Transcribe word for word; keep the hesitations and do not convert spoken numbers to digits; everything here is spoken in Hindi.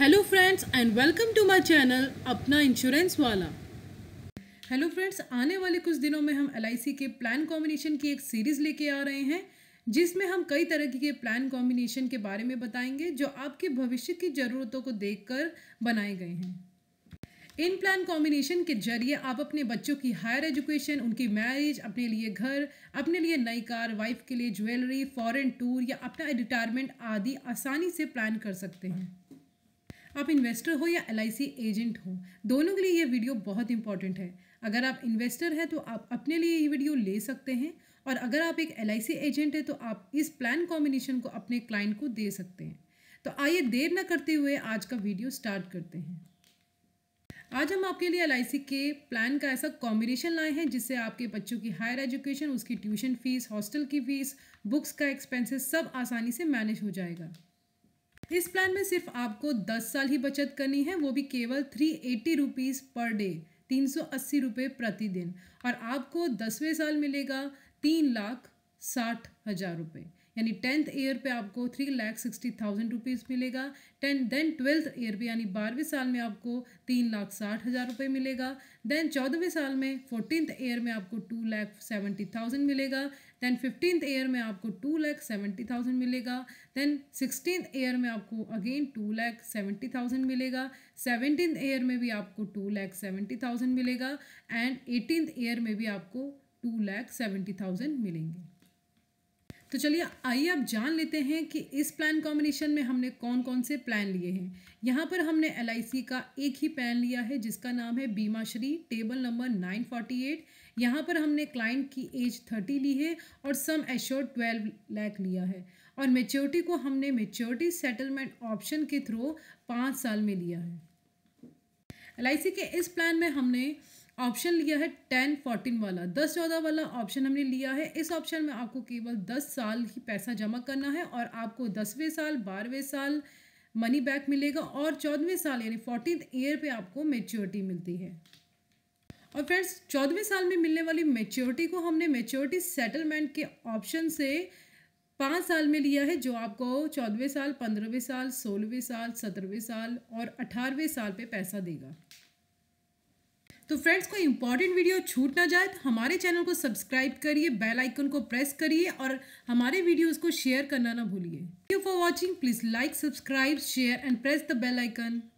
Hello friends and welcome to my channel अपना इंश्योरेंस वाला। हेलो फ्रेंड्स, आने वाले कुछ दिनों में हम एल आई सी के प्लान कॉम्बिनेशन की एक सीरीज़ लेके आ रहे हैं जिसमें हम कई तरह के प्लान कॉम्बिनेशन के बारे में बताएंगे जो आपके भविष्य की ज़रूरतों को देखकर बनाए गए हैं। इन प्लान कॉम्बिनेशन के जरिए आप अपने बच्चों की हायर एजुकेशन, उनकी मैरिज, अपने लिए घर, अपने लिए नई कार, वाइफ के लिए ज्वेलरी, फॉरेन टूर या अपना रिटायरमेंट आदि आसानी से प्लान कर सकते हैं। आप इन्वेस्टर हो या एल आई सी एजेंट हो, दोनों के लिए ये वीडियो बहुत इंपॉर्टेंट है। अगर आप इन्वेस्टर हैं तो आप अपने लिए ये वीडियो ले सकते हैं, और अगर आप एक एल आई सी एजेंट हैं तो आप इस प्लान कॉम्बिनेशन को अपने क्लाइंट को दे सकते हैं। तो आइए देर ना करते हुए आज का वीडियो स्टार्ट करते हैं। आज हम आपके लिए एल आई सी के प्लान का ऐसा कॉम्बिनेशन लाए हैं जिससे आपके बच्चों की हायर एजुकेशन, उसकी ट्यूशन फीस, हॉस्टल की फीस, बुक्स का एक्सपेंसेस सब आसानी से मैनेज हो जाएगा। इस प्लान में सिर्फ आपको दस साल ही बचत करनी है, वो भी केवल तीन सौ अस्सी रुपीस पर डे, तीन सौ अस्सी रुपये प्रतिदिन, और आपको दसवें साल मिलेगा तीन लाख साठ हज़ार रुपये। यानी टेंथ ईयर पे आपको three lakh sixty thousand rupees मिलेगा। टेन देन ट्वेल्थ ईयर पे यानी बारहवें साल में आपको तीन लाख साठ हज़ार रुपये मिलेगा। देन चौदहवें साल में फोर्टीनथ ईयर में आपको टू लाख सेवेंटी थाउजेंड मिलेगा। देन फिफ्टीनथ ईयर में आपको टू लाख सेवेंटी थाउजेंड मिलेगा। देन सिक्सटीनथ ईयर में आपको again two lakh seventy thousand मिलेगा। सेवनटीन ईयर में भी आपको टू लाख सेवेंटी थाउजेंड मिलेगा, एंड एटीनथ ईयर में भी आपको टू लाख सेवेंटी थाउजेंड मिलेंगे। तो चलिए आइए आप जान लेते हैं कि इस प्लान कॉम्बिनेशन में हमने कौन कौन से प्लान लिए हैं। यहाँ पर हमने एल आई सी का एक ही प्लान लिया है जिसका नाम है Bima Shree, table number nine forty eight. यहाँ पर हमने क्लाइंट की एज तीस ली है और सम एश्योर्ड बारह लाख लिया है, और मैच्योरिटी को हमने मैच्योरिटी सेटलमेंट ऑप्शन के थ्रू पाँच साल में लिया है। एल आई सी के इस प्लान में हमने ऑप्शन लिया है टेन फोर्टीन वाला, दस चौदह वाला ऑप्शन हमने लिया है। इस ऑप्शन में आपको केवल दस साल ही पैसा जमा करना है और आपको दसवें साल, बारहवें साल मनी बैक मिलेगा, और चौदहवें साल यानी फोर्टीन ईयर पे आपको मैच्योरिटी मिलती है। और फ्रेंड्स, चौदहवें साल में मिलने वाली मैच्योरिटी को हमने मैच्योरिटी सेटलमेंट के ऑप्शन से पाँच साल में लिया है, जो आपको चौदहवें साल, पंद्रहवें साल, सोलहवें साल, सत्रहवें साल और अठारहवें साल पे पैसा देगा। तो फ्रेंड्स, कोई इंपॉर्टेंट वीडियो छूट ना जाए तो हमारे चैनल को सब्सक्राइब करिए, बेल आइकन को प्रेस करिए और हमारे वीडियोस को शेयर करना ना भूलिए। Thank you for watching. Please like, subscribe, share and press the bell icon.